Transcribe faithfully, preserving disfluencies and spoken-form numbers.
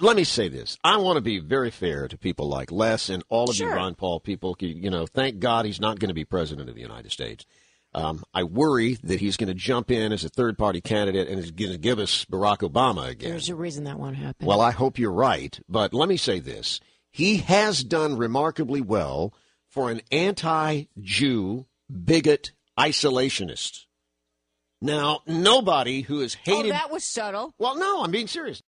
let me say this. I want to be very fair to people like Les and all of sure. you Ron Paul people. You know, thank God he's not going to be president of the United States. Um, I worry that he's going to jump in as a third-party candidate and is going to give us Barack Obama again. There's a reason that won't happen. Well, I hope you're right, but let me say this. He has done remarkably well for an anti-Jew, bigot, isolationist. Now, nobody who has hated... Oh, that was subtle. Well, no, I'm being serious.